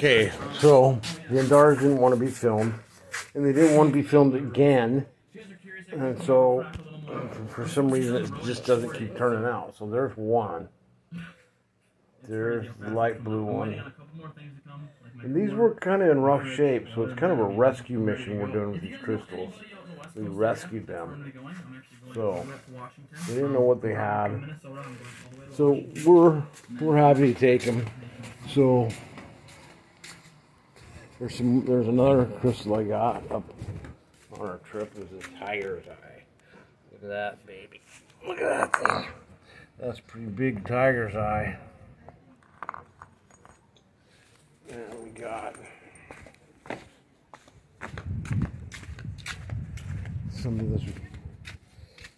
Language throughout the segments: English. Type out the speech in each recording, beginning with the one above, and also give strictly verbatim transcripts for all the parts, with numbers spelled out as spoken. Okay, so the Andara didn't want to be filmed, and they didn't want to be filmed again, and so for some reason it just doesn't keep turning out. So there's one. There's the light blue one. And these were kind of in rough shape, so it's kind of a rescue mission we're doing with these crystals. We rescued them. So they didn't know what they had. So we're we're happy to take them. So there's some there's another crystal I got up on our trip. It was a tiger's eye. Look at that baby. Look at that thing. That's a pretty big tiger's eye. And we got some of this,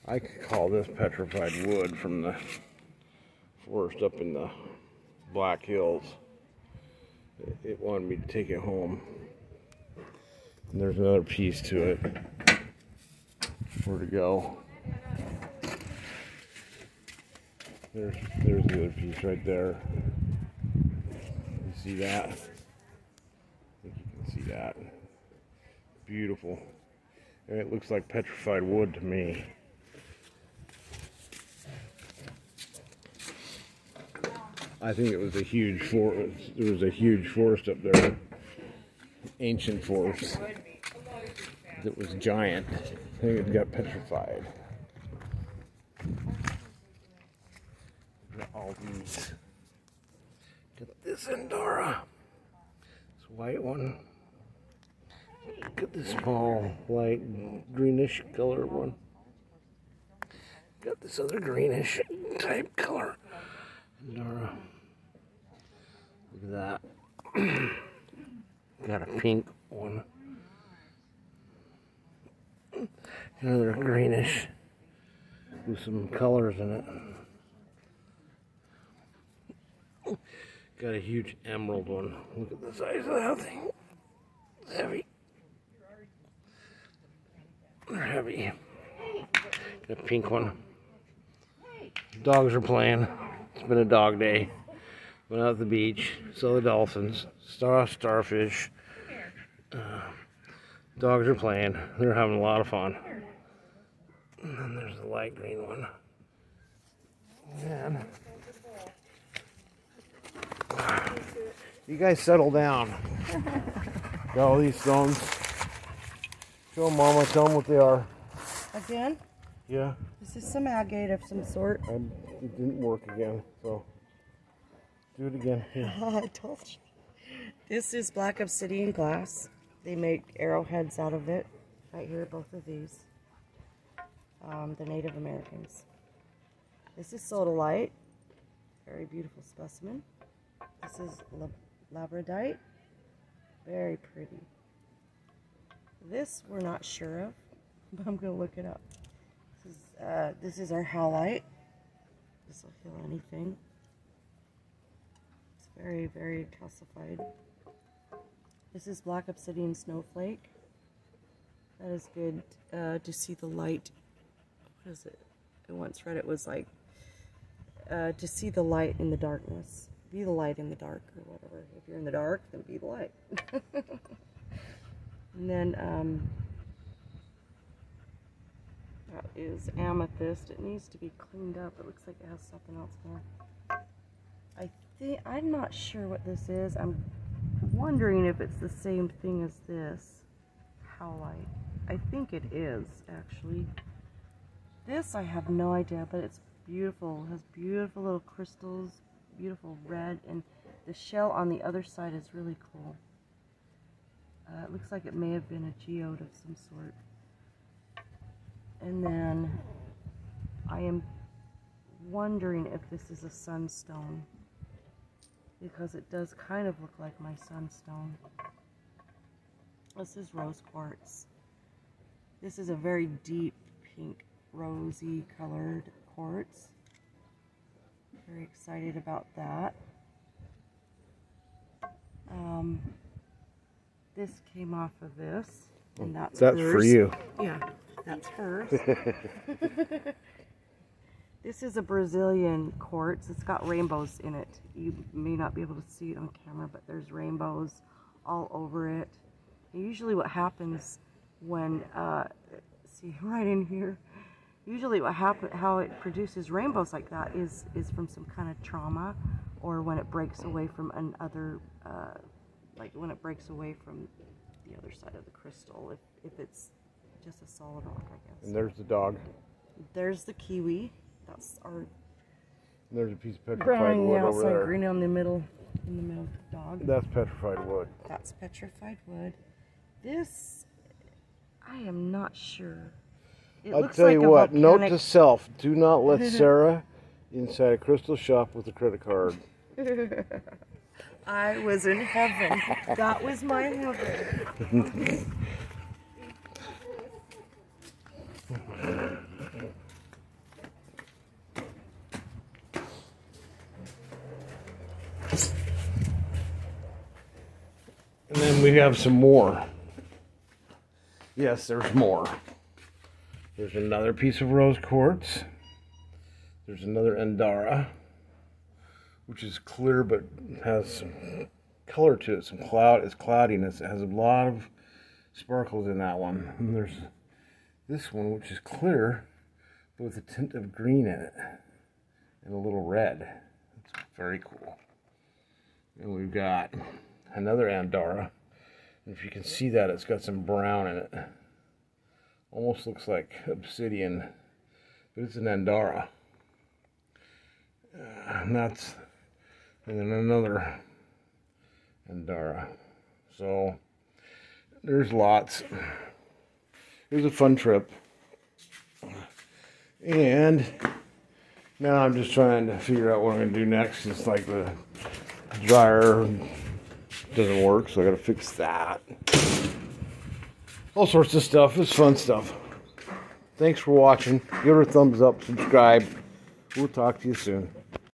I could call this petrified wood from the forest up in the Black Hills. It, it wanted me to take it home. And there's another piece to it. Where to go? There's there's the other piece right there. You see that? I think you can see that. Beautiful. And it looks like petrified wood to me. I think it was a huge forest. There was a huge forest up there, ancient forest that was giant. I think it got petrified. Look at all these. Look at this Andara. This white one. Look at this small, light, greenish color one. Got this other greenish type color. Andara. Look at that. Got a pink one. Another greenish with some colors in it. Got a huge emerald one. Look at the size of that thing. It's heavy. They're heavy. Got a pink one. Dogs are playing. It's been a dog day. Went out to the beach. Saw the dolphins. Saw starfish. Uh, dogs are playing. They're having a lot of fun. And then there's the light green one. And you guys settle down. Got all these stones. Show them, Mama. Tell them what they are. Again? Yeah. This is some agate of some sort. I, it didn't work again, so do it again. Here. Oh, I told you. This is black obsidian glass. They make arrowheads out of it. Right here, both of these. Um, the Native Americans. This is sodalite. Very beautiful specimen. This is labradorite. Very pretty. This we're not sure of, but I'm going to look it up. This is, uh, this is our howlite. This will heal anything. It's very, very calcified. This is black obsidian snowflake. That is good uh, to see the light. What is it? I once read it was like, uh, to see the light in the darkness. Be the light in the dark or whatever. If you're in the dark, then be the light. And then, um, that is amethyst. It needs to be cleaned up. It looks like it has something else more. I think, I'm not sure what this is. I'm wondering if it's the same thing as this. Howlite. I think it is, actually. This, I have no idea, but it's beautiful. It has beautiful little crystals, beautiful red, and the shell on the other side is really cool. Uh, it looks like it may have been a geode of some sort. And then I am wondering if this is a sunstone, because it does kind of look like my sunstone. This is rose quartz. This is a very deep pink, rosy colored quartz. Very excited about that. Um, This came off of this, and that's, that's hers. That's for you. Yeah, that's hers. This is a Brazilian quartz. It's got rainbows in it. You may not be able to see it on camera, but there's rainbows all over it. And usually what happens when, uh, see right in here, usually what happen, how it produces rainbows like that is, is from some kind of trauma, or when it breaks away from another, uh, like when it breaks away from the other side of the crystal, if, if it's just a solid rock, I guess. And there's the dog. There's the kiwi. That's our... There's a piece of petrified wood over outside, there. Green on the middle, in the middle of the dog. That's petrified wood. That's petrified wood. This, I am not sure. It I'll looks tell like you what, volcanic... note to self, do not let Sarah inside a crystal shop with a credit card. I was in heaven. That was my heaven. And then we have some more. Yes, there's more. There's another piece of rose quartz. There's another Andara, which is clear but has some color to it, some cloud, it's cloudiness. It has a lot of sparkles in that one. And there's this one, which is clear, but with a tint of green in it and a little red. It's very cool. And we've got another Andara. And if you can see that, it's got some brown in it. Almost looks like obsidian, but it's an Andara. Uh, and that's, and then another Andara. So there's lots. It was a fun trip. And now I'm just trying to figure out what I'm going to do next. It's like the dryer doesn't work, so I got to fix that. All sorts of stuff. It's fun stuff. Thanks for watching. Give her a thumbs up, subscribe. We'll talk to you soon.